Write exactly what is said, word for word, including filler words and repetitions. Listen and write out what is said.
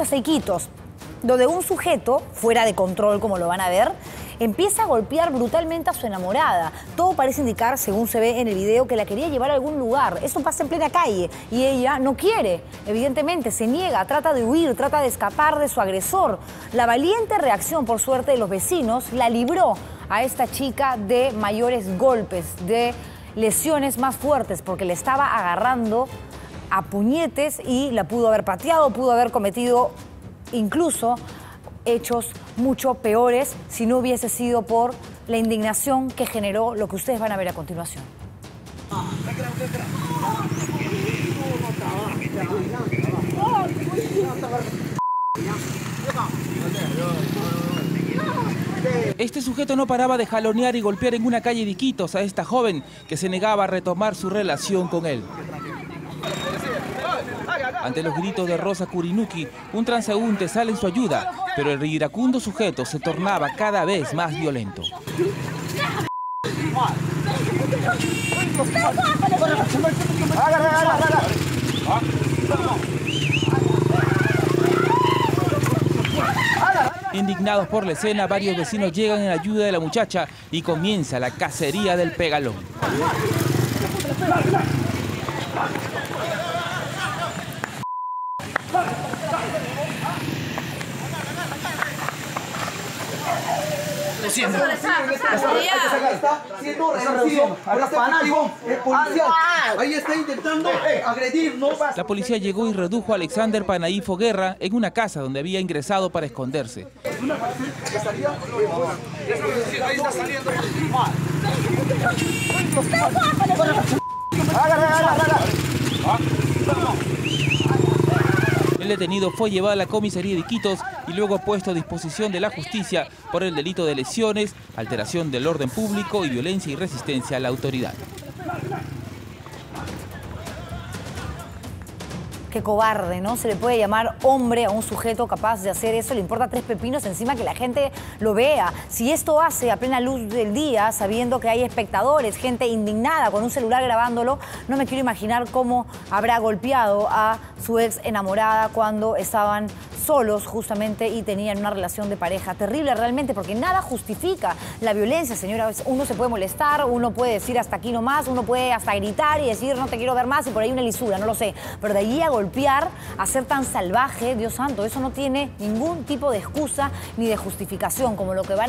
vamos hacia Iquitos, donde un sujeto, fuera de control como lo van a ver, empieza a golpear brutalmente a su enamorada. Todo parece indicar, según se ve en el video, que la quería llevar a algún lugar. Esto pasa en plena calle y ella no quiere. Evidentemente, se niega, trata de huir, trata de escapar de su agresor. La valiente reacción, por suerte, de los vecinos la libró a esta chica de mayores golpes, de lesiones más fuertes, porque le estaba agarrando a puñetes y la pudo haber pateado, pudo haber cometido incluso hechos mucho peores si no hubiese sido por la indignación que generó lo que ustedes van a ver a continuación. Este sujeto no paraba de jalonear y golpear en una calle de Iquitos a esta joven que se negaba a retomar su relación con él. Ante los gritos de Rosa Kurinuki, un transeúnte sale en su ayuda, pero el iracundo sujeto se tornaba cada vez más violento. Indignados por la escena, varios vecinos llegan en ayuda de la muchacha y comienza la cacería del pegalón. La policía llegó y redujo a Alexander Panaifo Guerra en una casa donde había ingresado para esconderse. El detenido fue llevado a la comisaría de Iquitos y luego puesto a disposición de la justicia por el delito de lesiones, alteración del orden público y violencia y resistencia a la autoridad. Qué cobarde, ¿no? Se le puede llamar hombre a un sujeto capaz de hacer eso. Le importa tres pepinos encima que la gente lo vea. Si esto hace a plena luz del día, sabiendo que hay espectadores, gente indignada con un celular grabándolo, no me quiero imaginar cómo habrá golpeado a su ex enamorada cuando estaban solos justamente y tenían una relación de pareja. Terrible realmente, porque nada justifica la violencia, señora. Uno se puede molestar, uno puede decir hasta aquí nomás, uno puede hasta gritar y decir no te quiero ver más y por ahí una lisura, no lo sé. Pero de allí a golpear, a ser tan salvaje, Dios santo, eso no tiene ningún tipo de excusa ni de justificación, como lo que van a...